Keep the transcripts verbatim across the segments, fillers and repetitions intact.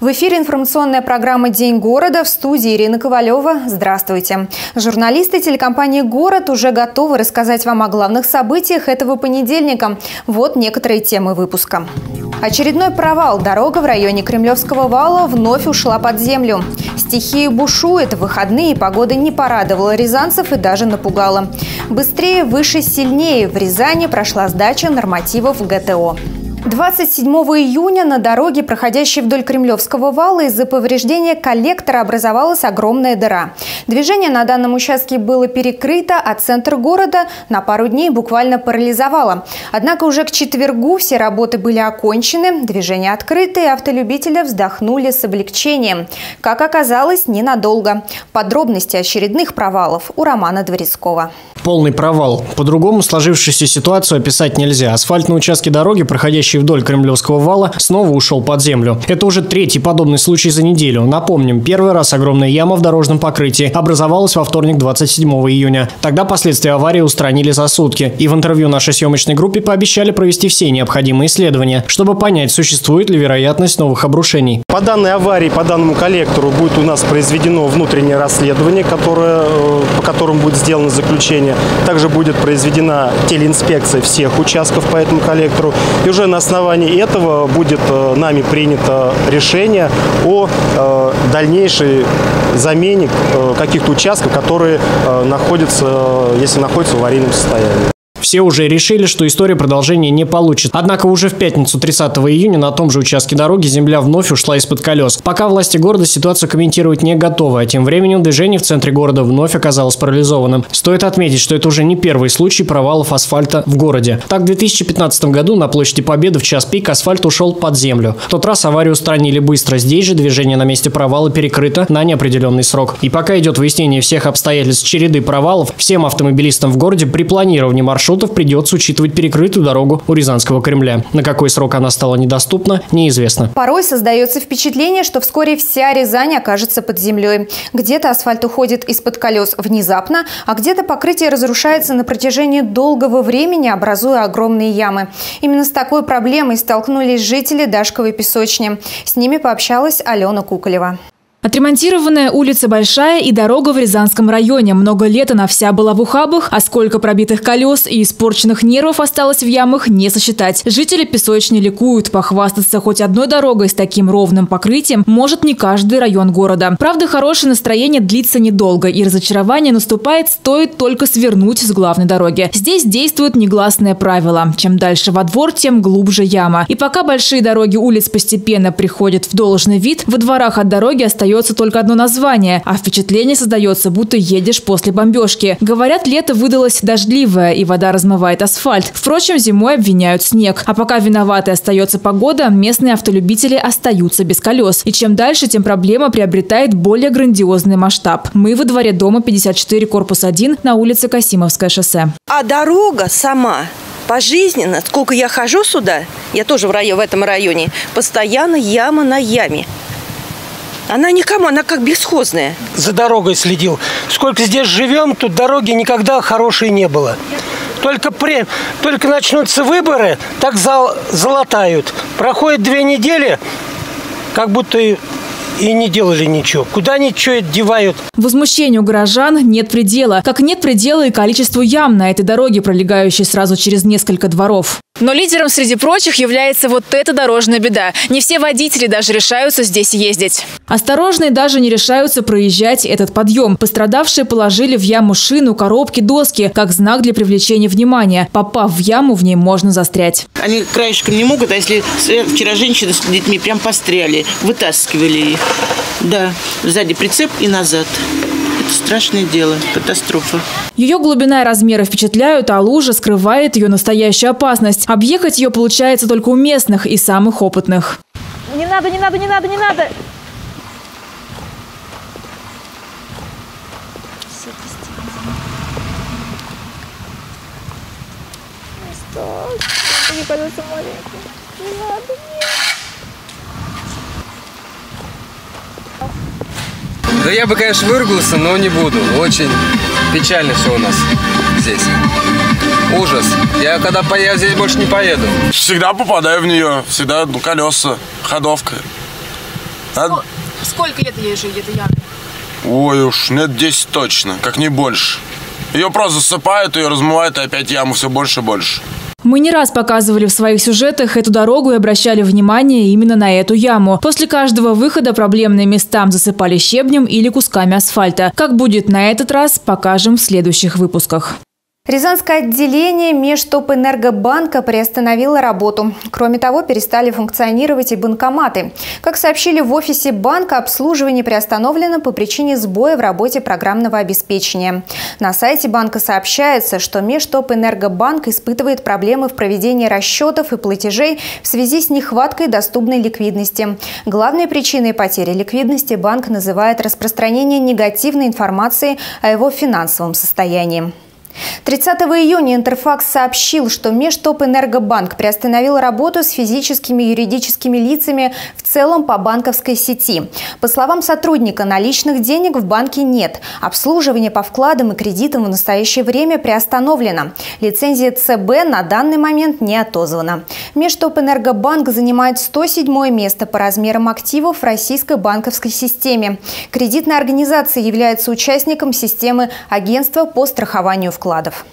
В эфире информационная программа «День города», в студии Ирина Ковалева. Здравствуйте. Журналисты телекомпании «Город» уже готовы рассказать вам о главных событиях этого понедельника. Вот некоторые темы выпуска. Очередной провал. Дорога в районе Кремлевского вала вновь ушла под землю. Стихия бушует. В выходные погода не порадовала рязанцев и даже напугала. Быстрее, выше, сильнее. В Рязани прошла сдача нормативов ГТО. двадцать седьмого июня на дороге, проходящей вдоль Кремлевского вала, из-за повреждения коллектора образовалась огромная дыра. Движение на данном участке было перекрыто, а центр города на пару дней буквально парализовало. Однако уже к четвергу все работы были окончены, движение открыто, и автолюбители вздохнули с облегчением. Как оказалось, ненадолго. Подробности очередных провалов у Романа Дворецкого. Полный провал. По-другому сложившуюся ситуацию описать нельзя. Асфальт на участке дороги, проходящей вдоль Кремлевского вала, снова ушел под землю. Это уже третий подобный случай за неделю. Напомним, первый раз огромная яма в дорожном покрытии образовалась во вторник, двадцать седьмого июня. Тогда последствия аварии устранили за сутки. И в интервью нашей съемочной группе пообещали провести все необходимые исследования, чтобы понять, существует ли вероятность новых обрушений. По данной аварии, по данному коллектору, будет у нас произведено внутреннее расследование, которое, по которому будет сделано заключение. Также будет произведена телеинспекция всех участков по этому коллектору. И уже на На основании этого будет нами принято решение о дальнейшей замене каких-то участков, которые находятся, если находятся в аварийном состоянии. Все уже решили, что история продолжения не получит. Однако уже в пятницу, тридцатого июня, на том же участке дороги земля вновь ушла из-под колес. Пока власти города ситуацию комментировать не готовы, а тем временем движение в центре города вновь оказалось парализованным. Стоит отметить, что это уже не первый случай провалов асфальта в городе. Так, в две тысячи пятнадцатом году на площади Победы в час пик асфальт ушел под землю. В тот раз аварию устранили быстро. Здесь же движение на месте провала перекрыто на неопределенный срок. И пока идет выяснение всех обстоятельств череды провалов, всем автомобилистам в городе при планировании маршрута придется учитывать перекрытую дорогу у Рязанского Кремля. На какой срок она стала недоступна, неизвестно. Порой создается впечатление, что вскоре вся Рязань окажется под землей. Где-то асфальт уходит из-под колес внезапно, а где-то покрытие разрушается на протяжении долгого времени, образуя огромные ямы. Именно с такой проблемой столкнулись жители Дашковой песочни. С ними пообщалась Алена Куколева. Отремонтированная улица большая и дорога в Рязанском районе. Много лет она вся была в ухабах, а сколько пробитых колес и испорченных нервов осталось в ямах, не сосчитать. Жители песочни ликуют. Похвастаться хоть одной дорогой с таким ровным покрытием может не каждый район города. Правда, хорошее настроение длится недолго, и разочарование наступает, стоит только свернуть с главной дороги. Здесь действует негласное правило: чем дальше во двор, тем глубже яма. И пока большие дороги улиц постепенно приходят в должный вид, во дворах от дороги остается только одно название, а впечатление создается, будто едешь после бомбежки. Говорят, лето выдалось дождливое, и вода размывает асфальт. Впрочем, зимой обвиняют снег. А пока виноватой остается погода, местные автолюбители остаются без колес. И чем дальше, тем проблема приобретает более грандиозный масштаб. Мы во дворе дома пятьдесят четыре, корпус один, на улице Касимовское шоссе. А дорога сама пожизненно, сколько я хожу сюда, я тоже в, районе, в этом районе, постоянно яма на яме. Она никому, она как бесхозная. За дорогой следил. Сколько здесь живем, тут дороги никогда хорошей не было. Только, при, только начнутся выборы, так зал, залатают. Проходит две недели, как будто и... И не делали ничего. Куда они что девают? Возмущению горожан нет предела. Как нет предела и количеству ям на этой дороге, пролегающей сразу через несколько дворов. Но лидером среди прочих является вот эта дорожная беда. Не все водители даже решаются здесь ездить. Осторожные даже не решаются проезжать этот подъем. Пострадавшие положили в яму шину, коробки, доски, как знак для привлечения внимания. Попав в яму, в ней можно застрять. Они краешком не могут, а если вчера женщины с детьми прям постряли, вытаскивали их. Да, сзади прицеп и назад. Это страшное дело, катастрофа. Ее глубина и размеры впечатляют, а лужа скрывает ее настоящую опасность. Объехать ее получается только у местных и самых опытных. Не надо, не надо, не надо, не надо! Ну что? Не кажется, маленький. Не надо, нет. Да я бы, конечно, выругался, но не буду. Очень печально все у нас здесь. Ужас. Я когда поеду, здесь больше не поеду. Всегда попадаю в нее. Всегда колеса, ходовка. Сколько, сколько лет ей же, этой яме? Ой уж, лет десять точно, как не больше. Ее просто засыпают, ее размывают, и опять яму все больше и больше. Мы не раз показывали в своих сюжетах эту дорогу и обращали внимание именно на эту яму. После каждого выхода проблемные места засыпали щебнем или кусками асфальта. Как будет на этот раз, покажем в следующих выпусках. Рязанское отделение Межтопэнергобанка приостановило работу. Кроме того, перестали функционировать и банкоматы. Как сообщили в офисе банка, обслуживание приостановлено по причине сбоя в работе программного обеспечения. На сайте банка сообщается, что Межтопэнергобанк испытывает проблемы в проведении расчетов и платежей в связи с нехваткой доступной ликвидности. Главной причиной потери ликвидности банк называет распространение негативной информации о его финансовом состоянии. тридцатого июня Интерфакс сообщил, что Межтопэнергобанк приостановил работу с физическими и юридическими лицами в целом по банковской сети. По словам сотрудника, наличных денег в банке нет. Обслуживание по вкладам и кредитам в настоящее время приостановлено. Лицензия ЦБ на данный момент не отозвана. Межтопэнергобанк занимает сто седьмое место по размерам активов в российской банковской системе. Кредитная организация является участником системы агентства по страхованию вкладов. Вкладов.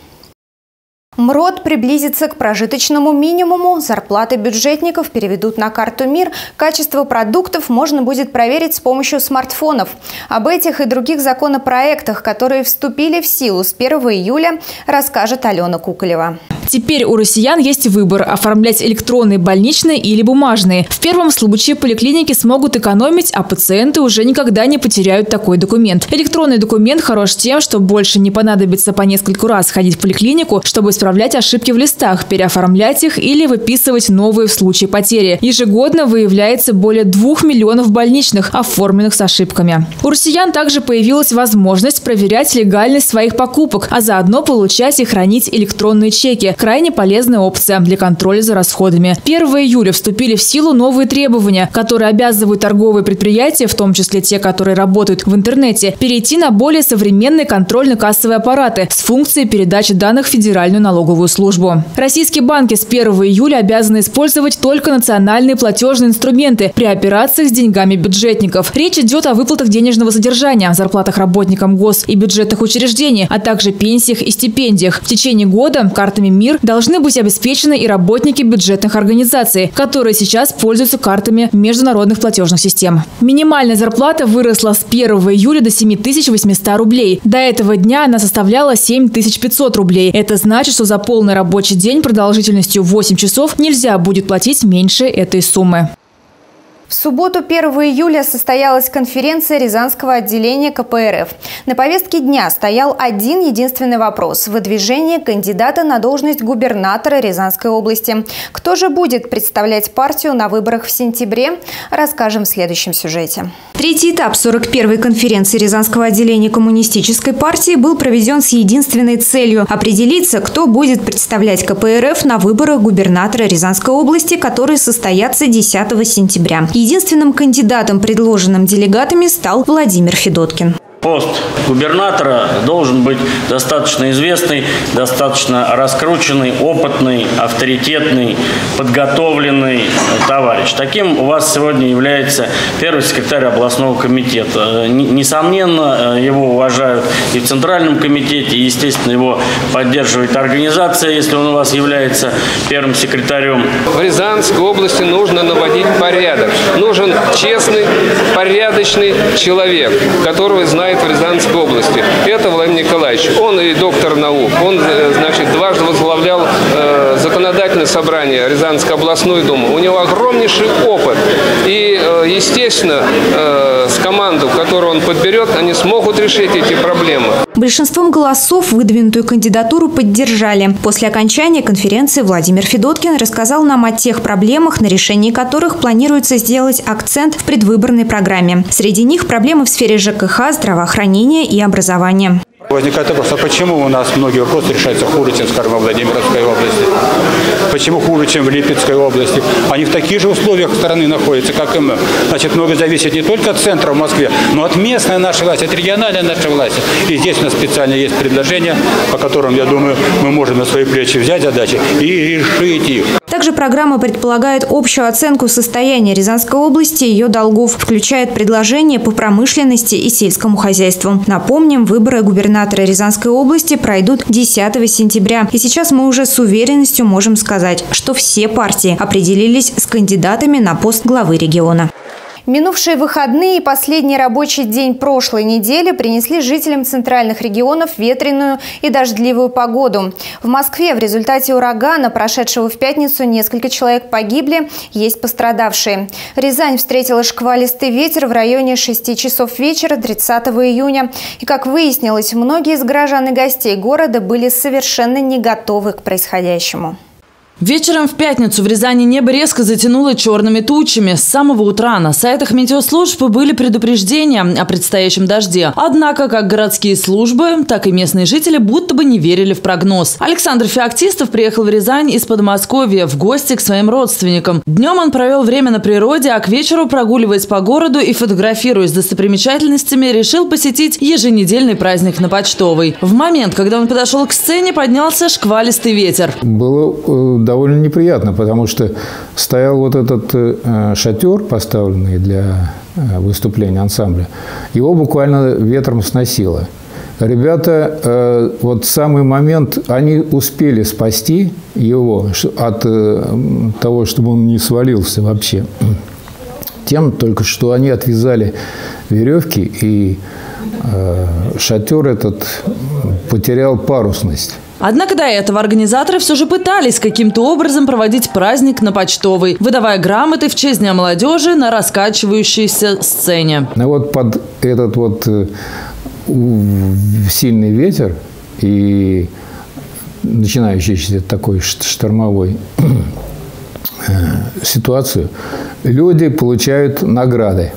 МРОТ приблизится к прожиточному минимуму, зарплаты бюджетников переведут на карту МИР, качество продуктов можно будет проверить с помощью смартфонов. Об этих и других законопроектах, которые вступили в силу с первого июля, расскажет Алена Куколева. Теперь у россиян есть выбор – оформлять электронные больничные или бумажные. В первом случае поликлиники смогут экономить, а пациенты уже никогда не потеряют такой документ. Электронный документ хорош тем, что больше не понадобится по нескольку раз ходить в поликлинику, чтобы исправлять ошибки в листах, переоформлять их или выписывать новые в случае потери. Ежегодно выявляется более двух миллионов больничных, оформленных с ошибками. У россиян также появилась возможность проверять легальность своих покупок, а заодно получать и хранить электронные чеки. Крайне полезная опция для контроля за расходами. первого июля вступили в силу новые требования, которые обязывают торговые предприятия, в том числе те, которые работают в интернете, перейти на более современные контрольно-кассовые аппараты с функцией передачи данных в Федеральную налоговую службу. Российские банки с первого июля обязаны использовать только национальные платежные инструменты при операциях с деньгами бюджетников. Речь идет о выплатах денежного содержания, зарплатах работникам гос- и бюджетных учреждений, а также пенсиях и стипендиях. В течение года картами МИР должны быть обеспечены и работники бюджетных организаций, которые сейчас пользуются картами международных платежных систем. Минимальная зарплата выросла с первого июля до семи тысяч восьмисот рублей. До этого дня она составляла семь тысяч пятьсот рублей. Это значит, что за полный рабочий день продолжительностью восьми часов нельзя будет платить меньше этой суммы. В субботу первого июля состоялась конференция Рязанского отделения КПРФ. На повестке дня стоял один единственный вопрос – выдвижение кандидата на должность губернатора Рязанской области. Кто же будет представлять партию на выборах в сентябре, расскажем в следующем сюжете. Третий этап сорок первой конференции Рязанского отделения Коммунистической партии был проведен с единственной целью – определиться, кто будет представлять КПРФ на выборах губернатора Рязанской области, которые состоятся десятого сентября. Единственным кандидатом, предложенным делегатами, стал Владимир Федоткин. Пост губернатора должен быть достаточно известный, достаточно раскрученный, опытный, авторитетный, подготовленный товарищ. Таким у вас сегодня является первый секретарь областного комитета. Несомненно, его уважают и в Центральном комитете, и, естественно, его поддерживает организация, если он у вас является первым секретарем. В Рязанской области нужно наводить порядок. Нужен честный, порядочный человек, которого знает в Рязанской области. Это Владимир Николаевич. Он и доктор наук. Он, значит, дважды возглавлял э, законодательное собрание Рязанской областной думы. У него огромнейший опыт. И, э, естественно, э, с команду, которую он подберет, они смогут решить эти проблемы. Большинством голосов выдвинутую кандидатуру поддержали. После окончания конференции Владимир Федоткин рассказал нам о тех проблемах, на решении которых планируется сделать акцент в предвыборной программе. Среди них проблемы в сфере ЖКХ, здравоохранения и образования. Возникает вопрос, а почему у нас многие вопросы решаются хуже, чем, скажем, во Владимирской области? Почему хуже, чем в Липецкой области? Они в таких же условиях страны находятся, как и мы. Значит, многое зависит не только от центра в Москве, но от местной нашей власти, от региональной нашей власти. И здесь у нас специально есть предложения, по которым, я думаю, мы можем на свои плечи взять задачи и решить их. Также программа предполагает общую оценку состояния Рязанской области и ее долгов, включает предложения по промышленности и сельскому хозяйству. Напомним, выборы губернатора Рязанской области пройдут десятого сентября. И сейчас мы уже с уверенностью можем сказать, что все партии определились с кандидатами на пост главы региона. Минувшие выходные и последний рабочий день прошлой недели принесли жителям центральных регионов ветреную и дождливую погоду. В Москве в результате урагана, прошедшего в пятницу, несколько человек погибли, есть пострадавшие. Рязань встретила шквалистый ветер в районе шести часов вечера тридцатого июня. И, как выяснилось, многие из горожан и гостей города были совершенно не готовы к происходящему. Вечером в пятницу в Рязани небо резко затянуло черными тучами. С самого утра на сайтах метеослужб были предупреждения о предстоящем дожде. Однако как городские службы, так и местные жители будто бы не верили в прогноз. Александр Феоктистов приехал в Рязань из Подмосковья в гости к своим родственникам. Днем он провел время на природе, а к вечеру, прогуливаясь по городу и фотографируясь с достопримечательностями, решил посетить еженедельный праздник на Почтовой. В момент, когда он подошел к сцене, поднялся шквалистый ветер. Было довольно неприятно, потому что стоял вот этот э, шатер, поставленный для э, выступления ансамбля, его буквально ветром сносило. Ребята, э, вот самый момент, они успели спасти его от э, того, чтобы он не свалился вообще, тем только, что они отвязали веревки, и э, шатер этот потерял парусность. Однако до этого организаторы все же пытались каким-то образом проводить праздник на Почтовой, выдавая грамоты в честь Дня молодежи на раскачивающейся сцене. Ну вот под этот вот сильный ветер и начинающийся такой штормовой ситуацию, люди получают награды.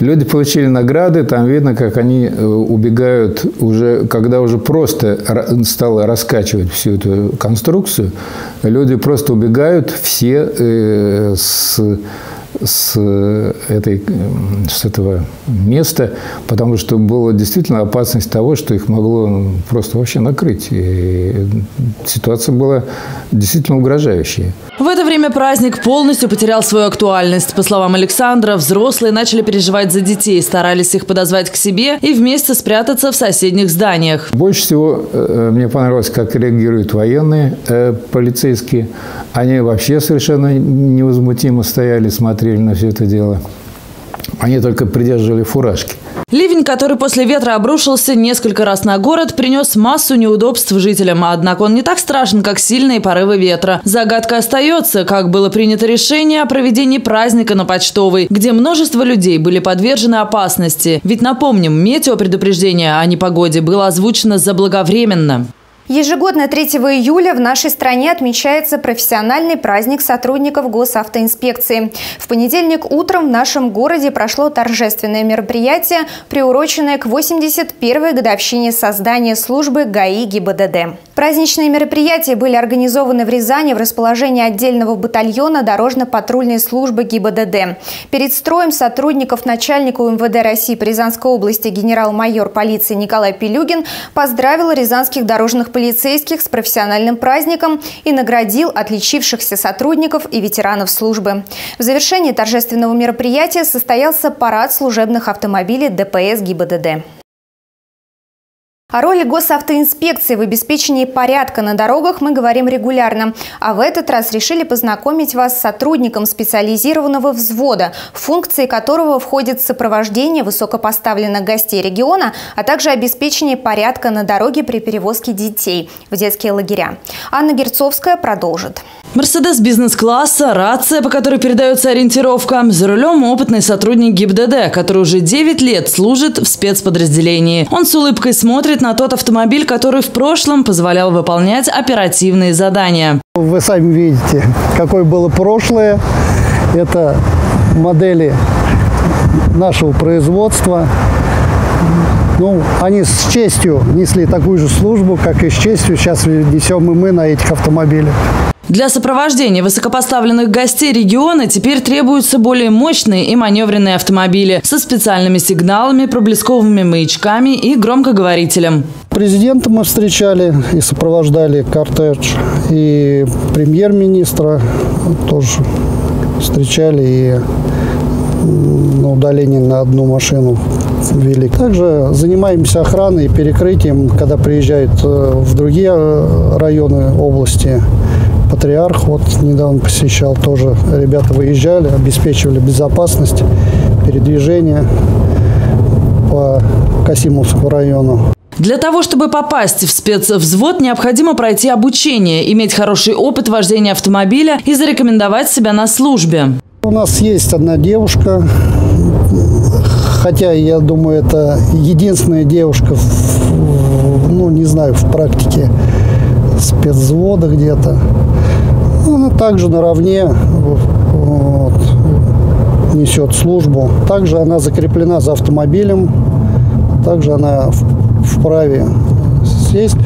Люди получили награды, там видно, как они убегают уже, когда уже просто стало раскачивать всю эту конструкцию, люди просто убегают все с, с, этой, с этого места, потому что была действительно опасность того, что их могло просто вообще накрыть. И ситуация была действительно угрожающая. В это время праздник полностью потерял свою актуальность. По словам Александра, взрослые начали переживать за детей, старались их подозвать к себе и вместе спрятаться в соседних зданиях. Больше всего мне понравилось, как реагируют военные, э, полицейские. Они вообще совершенно невозмутимо стояли, смотрели на все это дело. Они только придерживали фуражки. Ливень, который после ветра обрушился несколько раз на город, принес массу неудобств жителям. Однако он не так страшен, как сильные порывы ветра. Загадка остается, как было принято решение о проведении праздника на Почтовой, где множество людей были подвержены опасности. Ведь, напомним, метеопредупреждение о непогоде было озвучено заблаговременно. Ежегодно третьего июля в нашей стране отмечается профессиональный праздник сотрудников госавтоинспекции. В понедельник утром в нашем городе прошло торжественное мероприятие, приуроченное к восемьдесят первой годовщине создания службы ГАИ ГИБДД. Праздничные мероприятия были организованы в Рязани в расположении отдельного батальона дорожно-патрульной службы ГИБДД. Перед строем сотрудников начальнику МВД России по Рязанской области генерал-майор полиции Николай Пилюгин поздравил рязанских дорожных полицейских полицейских с профессиональным праздником и наградил отличившихся сотрудников и ветеранов службы. В завершении торжественного мероприятия состоялся парад служебных автомобилей ДПС ГИБДД. О роли госавтоинспекции в обеспечении порядка на дорогах мы говорим регулярно. А в этот раз решили познакомить вас с сотрудником специализированного взвода, в функции которого входит сопровождение высокопоставленных гостей региона, а также обеспечение порядка на дороге при перевозке детей в детские лагеря. Анна Герцовская продолжит. Мерседес бизнес-класса, рация, по которой передается ориентировка. За рулем опытный сотрудник ГИБДД, который уже девять лет служит в спецподразделении. Он с улыбкой смотрит на тот автомобиль, который в прошлом позволял выполнять оперативные задания. Вы сами видите, какое было прошлое. Это модели нашего производства. ну, они с честью несли такую же службу, как и с честью сейчас несем и мы на этих автомобилях. Для сопровождения высокопоставленных гостей региона теперь требуются более мощные и маневренные автомобили со специальными сигналами, проблесковыми маячками и громкоговорителем. Президента мы встречали и сопровождали кортеж, и премьер-министра тоже встречали, и на удаление на одну машину вели. Также занимаемся охраной и перекрытием, когда приезжают в другие районы области. Патриарх вот недавно посещал, тоже ребята выезжали, обеспечивали безопасность передвижения по Касимовскому району. Для того, чтобы попасть в спецвзвод, необходимо пройти обучение, иметь хороший опыт вождения автомобиля и зарекомендовать себя на службе. У нас есть одна девушка, хотя, я думаю, это единственная девушка, в, ну, не знаю, в практике спецвзвода где-то. Она также наравне вот, несет службу. Также она закреплена за автомобилем, также она вправе сесть.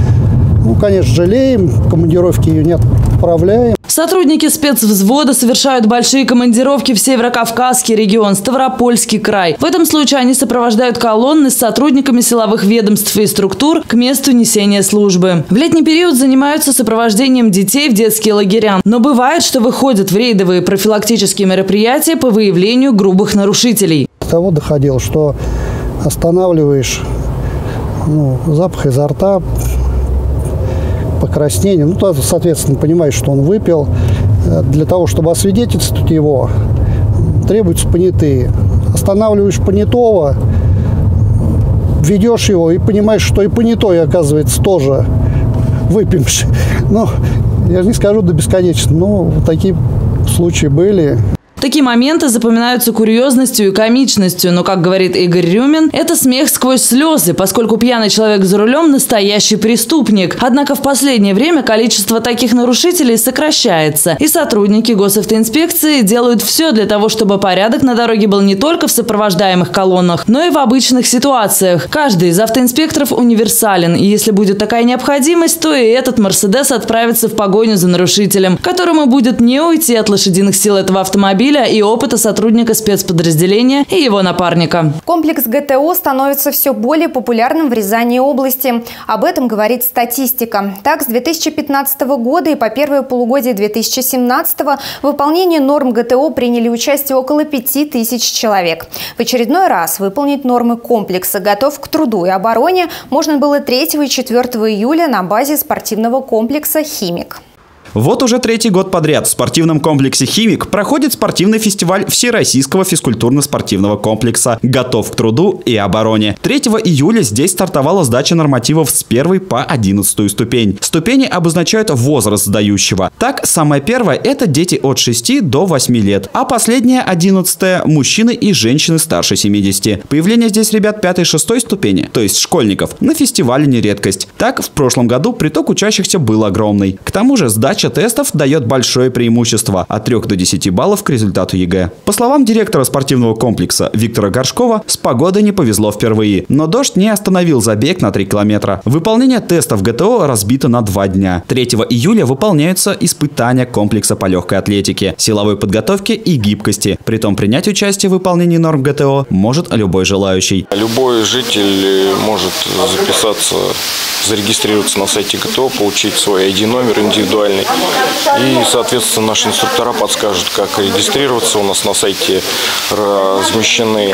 Ну, конечно, жалеем, командировки ее не отправляем. Сотрудники спецвзвода совершают большие командировки в Северокавказский регион, Ставропольский край. В этом случае они сопровождают колонны с сотрудниками силовых ведомств и структур к месту несения службы. В летний период занимаются сопровождением детей в детские лагеря. Но бывает, что выходят в рейдовые профилактические мероприятия по выявлению грубых нарушителей. До того доходило, что останавливаешь, ну, запах изо рта, покраснение. Ну, то, соответственно, понимаешь, что он выпил. Для того, чтобы освидетельствовать его, требуются понятые. Останавливаешь понятого, ведешь его и понимаешь, что и понятой, оказывается, тоже выпивший. Ну, я же не скажу до бесконечности, но такие случаи были. Такие моменты запоминаются курьезностью и комичностью, но, как говорит Игорь Рюмин, это смех сквозь слезы, поскольку пьяный человек за рулем – настоящий преступник. Однако в последнее время количество таких нарушителей сокращается, и сотрудники госавтоинспекции делают все для того, чтобы порядок на дороге был не только в сопровождаемых колоннах, но и в обычных ситуациях. Каждый из автоинспекторов универсален, и если будет такая необходимость, то и этот «Мерседес» отправится в погоню за нарушителем, которому будет не уйти от лошадиных сил этого автомобиля и опыта сотрудника спецподразделения и его напарника. Комплекс ГТО становится все более популярным в Рязани области. Об этом говорит статистика. Так, с две тысячи пятнадцатого года и по первое полугодие две тысячи семнадцатого в выполнении норм ГТО приняли участие около пяти тысяч человек. В очередной раз выполнить нормы комплекса «Готов к труду и обороне» можно было третьего и четвертого июля на базе спортивного комплекса «Химик». Вот уже третий год подряд в спортивном комплексе «Химик» проходит спортивный фестиваль Всероссийского физкультурно-спортивного комплекса «Готов к труду и обороне». третьего июля здесь стартовала сдача нормативов с первой по одиннадцатую ступень. Ступени обозначают возраст сдающего. Так, самая первая – это дети от шести до восьми лет, а последняя, одиннадцатая – мужчины и женщины старше семидесяти. Появление здесь ребят пятой-шестой ступени, то есть школьников, на фестивале не редкость. Так, в прошлом году приток учащихся был огромный. К тому же сдача тестов дает большое преимущество – от трёх до десяти баллов к результату ЕГЭ. По словам директора спортивного комплекса Виктора Горшкова, с погодой не повезло впервые, но дождь не остановил забег на три километра. Выполнение тестов ГТО разбито на два дня. третьего июля выполняются испытания комплекса по легкой атлетике, силовой подготовке и гибкости. Притом принять участие в выполнении норм ГТО может любой желающий. Любой житель может записаться, зарегистрироваться на сайте ГТО, получить свой ай ди номер индивидуальный. И, соответственно, наши инструктора подскажут, как регистрироваться. У нас на сайте размещены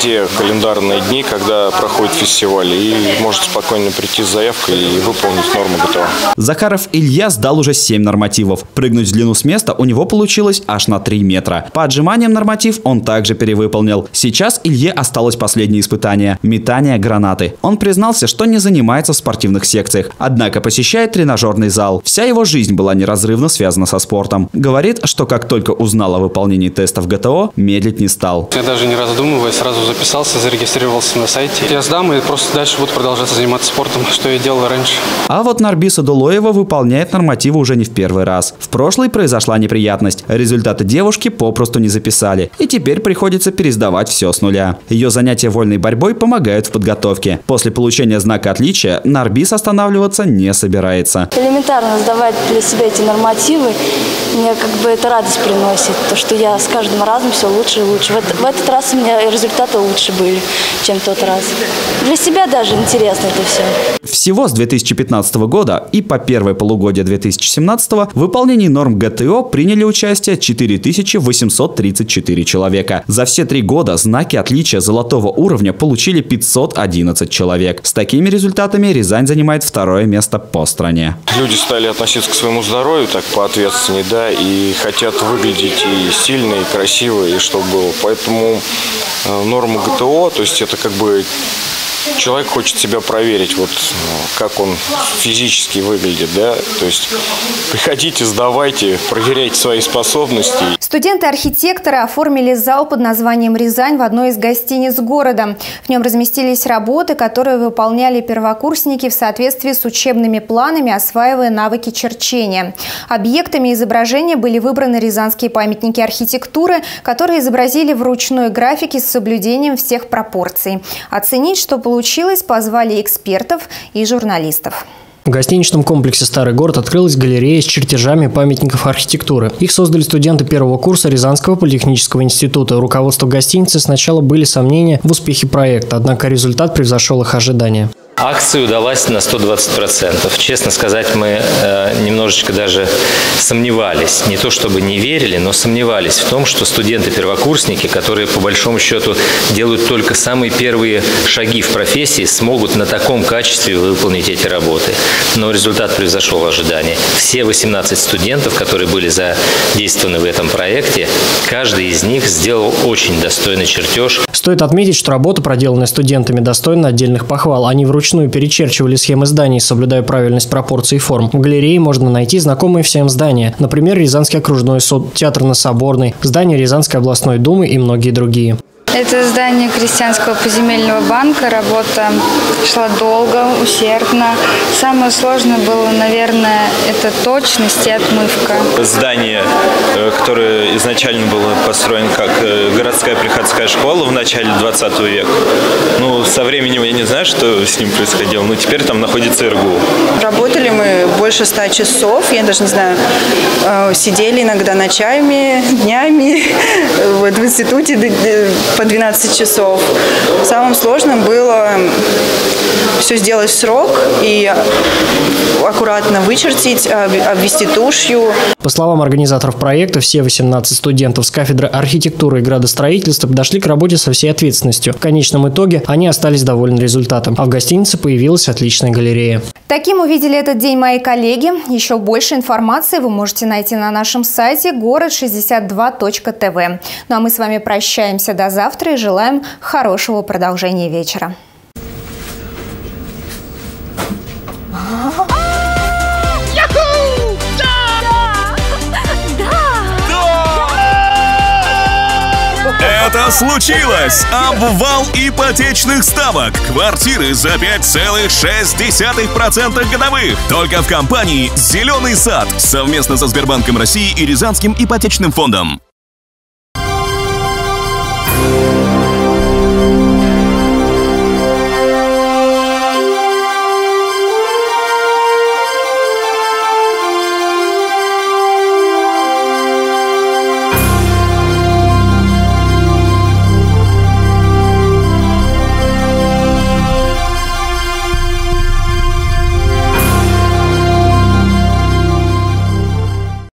те календарные дни, когда проходит фестиваль. И может спокойно прийти с заявкой и выполнить норму ГТО. Захаров Илья сдал уже семь нормативов. Прыгнуть в длину с места у него получилось аж на три метра. По отжиманиям норматив он также перевыполнил. Сейчас Илье осталось последнее испытание – метание гранаты. Он признался, что не занимается в спортивных секциях, однако посещает тренажерный зал. зал. Вся его жизнь была неразрывно связана со спортом. Говорит, что как только узнал о выполнении тестов ГТО, медлить не стал. Я даже не раздумывая сразу записался, зарегистрировался на сайте. Я сдам и просто дальше буду продолжать заниматься спортом, что я делал раньше. А вот Нарбиса Дулоева выполняет нормативы уже не в первый раз. В прошлой произошла неприятность. Результаты девушки попросту не записали. И теперь приходится пересдавать все с нуля. Ее занятия вольной борьбой помогают в подготовке. После получения знака отличия Нарбис останавливаться не собирается. Элементарно сдавать для себя эти нормативы. Мне как бы это радость приносит. То, что я с каждым разом все лучше и лучше. В этот раз у меня результаты лучше были, чем в тот раз. Для себя даже интересно это все. Всего с две тысячи пятнадцатого года и по первое полугодие две тысячи семнадцатого в выполнении норм ГТО приняли участие четыре тысячи восемьсот тридцать четыре человека. За все три года знаки отличия золотого уровня получили пятьсот одиннадцать человек. С такими результатами Рязань занимает второе место по стране. Люди стали относиться к своему здоровью так поответственнее, да, и хотят выглядеть и сильно, и красиво, и что было. Поэтому норма ГТО, то есть это как бы... Человек хочет себя проверить, вот как он физически выглядит, да, то есть приходите, сдавайте, проверяйте свои способности. Студенты-архитекторы оформили зал под названием «Рязань» в одной из гостиниц города. В нем разместились работы, которые выполняли первокурсники в соответствии с учебными планами, осваивая навыки черчения. Объектами изображения были выбраны рязанские памятники архитектуры, которые изобразили в ручной графике с соблюдением всех пропорций. Оценить, что получилось, Получилось, позвали экспертов и журналистов. В гостиничном комплексе «Старый город» открылась галерея с чертежами памятников архитектуры. Их создали студенты первого курса Рязанского политехнического института. Руководство гостиницы сначала были сомнения в успехе проекта, однако результат превзошел их ожидания. Акция удалась на сто двадцать процентов. Честно сказать, мы э, немножечко даже сомневались. Не то чтобы не верили, но сомневались в том, что студенты-первокурсники, которые по большому счету делают только самые первые шаги в профессии, смогут на таком качестве выполнить эти работы. Но результат превзошел ожидания. Все восемнадцать студентов, которые были задействованы в этом проекте, каждый из них сделал очень достойный чертеж. Стоит отметить, что работа, проделанная студентами, достойна отдельных похвал. Они вручную перечерчивали схемы зданий, соблюдая правильность пропорций и форм. В галерее можно найти знакомые всем здания. Например, Рязанский окружной суд, театр на Соборной, здание Рязанской областной думы и многие другие. Это здание Крестьянского поземельного банка. Работа шла долго, усердно. Самое сложное было, наверное, это точность и отмывка. Здание, которое изначально было построено как городская приходская школа в начале двадцатого века. Ну, со временем я не знаю, что с ним происходило, но теперь там находится РГУ. Работали мы больше ста часов, я даже не знаю, сидели иногда ночами, днями, вот в институте по двенадцать часов. Самым сложным было все сделать в срок и аккуратно вычертить, обвести тушью. По словам организаторов проекта, все восемнадцать студентов с кафедры архитектуры и градостроительства подошли к работе со всей ответственностью. В конечном итоге они остались довольны результатом, а в гостинице появилась отличная галерея. Таким увидели этот день мои коллеги. Еще больше информации вы можете найти на нашем сайте город шестьдесят два точка тв. Ну а мы с вами прощаемся до завтра. Завтра и желаем хорошего продолжения вечера. Это случилось! Обвал ипотечных ставок. Квартиры за пять целых шесть десятых процента годовых. Только в компании «Зеленый сад» совместно со Сбербанком России и Рязанским ипотечным фондом.